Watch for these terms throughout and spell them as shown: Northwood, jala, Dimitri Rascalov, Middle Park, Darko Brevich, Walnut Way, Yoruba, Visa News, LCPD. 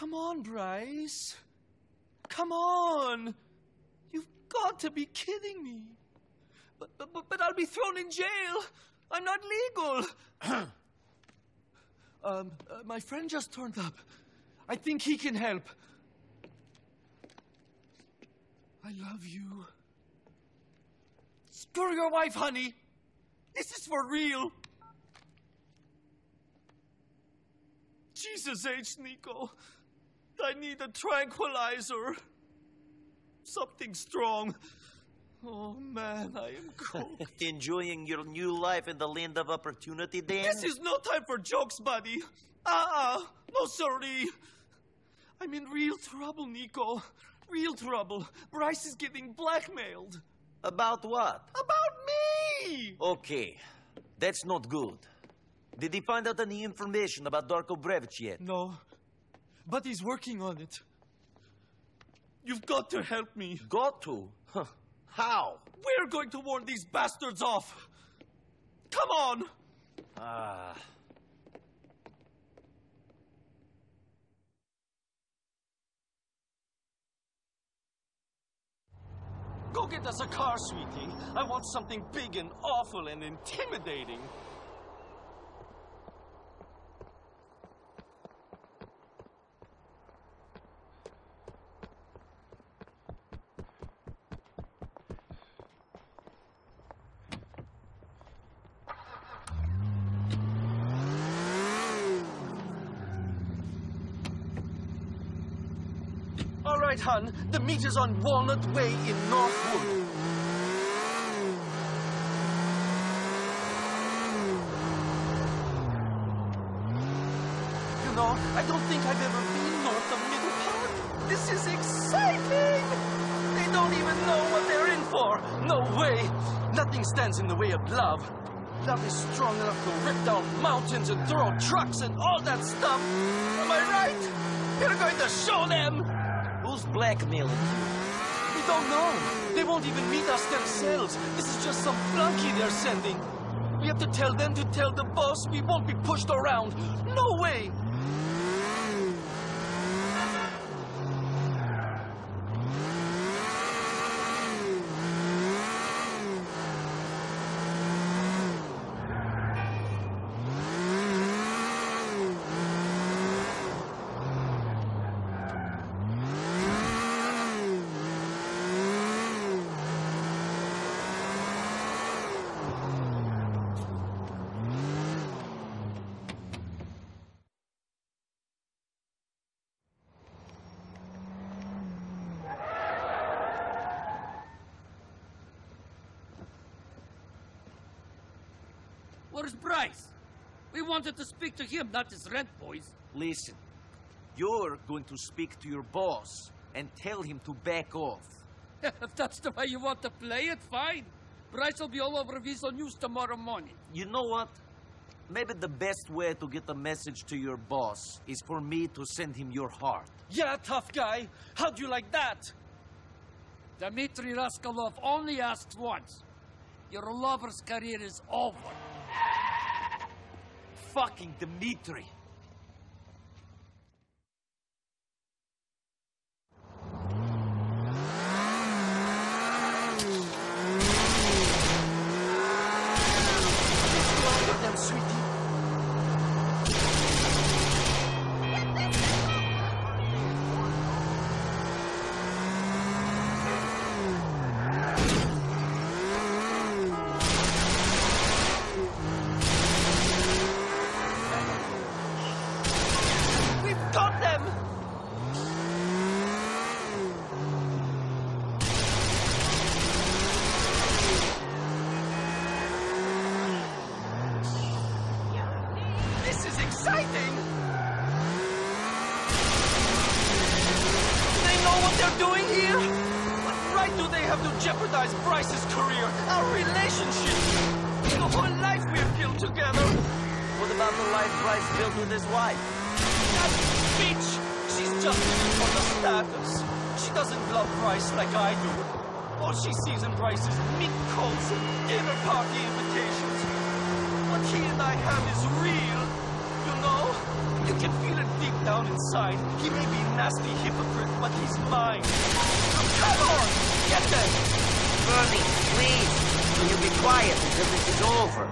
Come on, Bryce. Come on. You've got to be kidding me. But I'll be thrown in jail. I'm not legal. My friend just turned up. I think he can help. I love you. Screw your wife, honey. This is for real. Jesus H. Nico. I need a tranquilizer. Something strong. Oh, man, I am cold. Enjoying your new life in the land of opportunity, Dan? This is no time for jokes, buddy. No sorry. I'm in real trouble, Nico. Real trouble. Bryce is getting blackmailed. About what? About me! Okay, that's not good. Did he find out any information about Darko Brevich yet? No, but he's working on it. You've got to help me. Got to? Huh. How? We're going to warn these bastards off. Come on! Go get us a car, sweetie. I want something big and awful and intimidating. Hun, the meet is on Walnut Way in Northwood. You know, I don't think I've ever been north of Middle Park. This is exciting! They don't even know what they're in for. No way! Nothing stands in the way of love. Love is strong enough to rip down mountains and throw trucks and all that stuff. Am I right? You're going to show them! Who's blackmailing you? We don't know. They won't even meet us themselves. This is just some flunky they're sending. We have to tell them to tell the boss we won't be pushed around. No way! Where's Bryce? We wanted to speak to him, not his rent boys. Listen, you're going to speak to your boss and tell him to back off. If that's the way you want to play it, fine. Bryce will be all over Visa News tomorrow morning. You know what? Maybe the best way to get a message to your boss is for me to send him your heart. Yeah, tough guy. How'd you like that? Dimitri Rascalov only asked once. Your lover's career is over. Fucking Dimitri. Jeopardize Bryce's career, our relationship, the whole life we've built together. What about the life Bryce built with his wife? That bitch! She's just looking for the status. She doesn't love Bryce like I do. All she sees in Bryce is mink coats and dinner party invitations. What he and I have is real, you know? You can feel it deep down inside. He may be a nasty hypocrite, but he's mine. So come on, get them! Bernie, please, will you be quiet until this is over?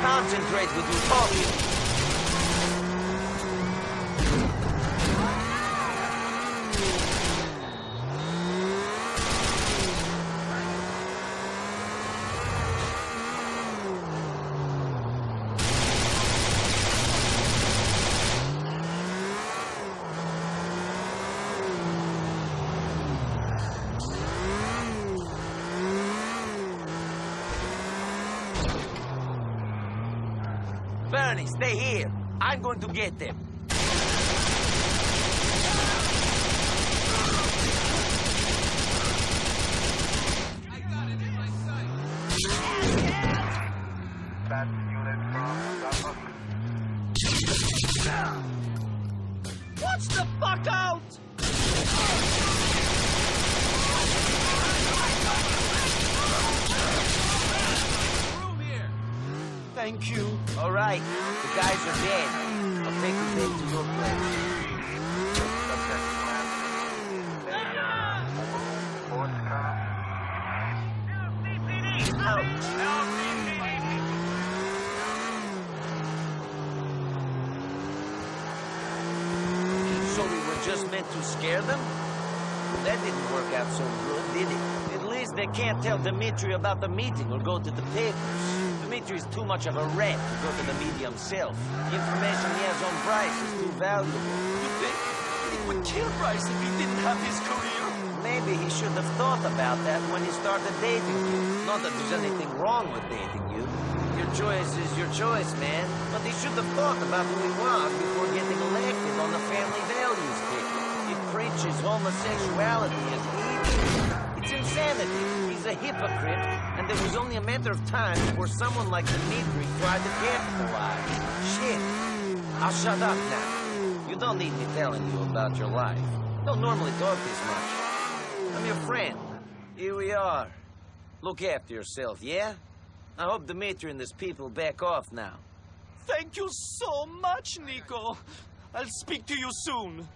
Concentrate with you talking. Stay here. I'm going to get them. I got it in my sight. That unit from Northwood. Watch the fuck out! Thank you. All right. The guys are dead. I'll take the thing to your place. LCPD! Ouch. LCPD! So we were just meant to scare them? That didn't work out so good, did it? At least they can't tell Dimitri about the meeting or go to the papers. Dimitri is too much of a rat to go to the media himself. The information he has on Bryce is too valuable. You think it would kill Bryce if he didn't have his career? Maybe he should have thought about that when he started dating you. Not that there's anything wrong with dating you. Your choice is your choice, man. But he should have thought about who he was before getting elected on the family values ticket. He preaches homosexuality as evil. It's insanity. He's a hypocrite. And it was only a matter of time before someone like Dimitri tried to capitalize. Shit. I'll shut up now. You don't need me telling you about your life. Don't normally talk this much. I'm your friend. Here we are. Look after yourself, yeah? I hope Dimitri and his people back off now. Thank you so much, Nico. I'll speak to you soon.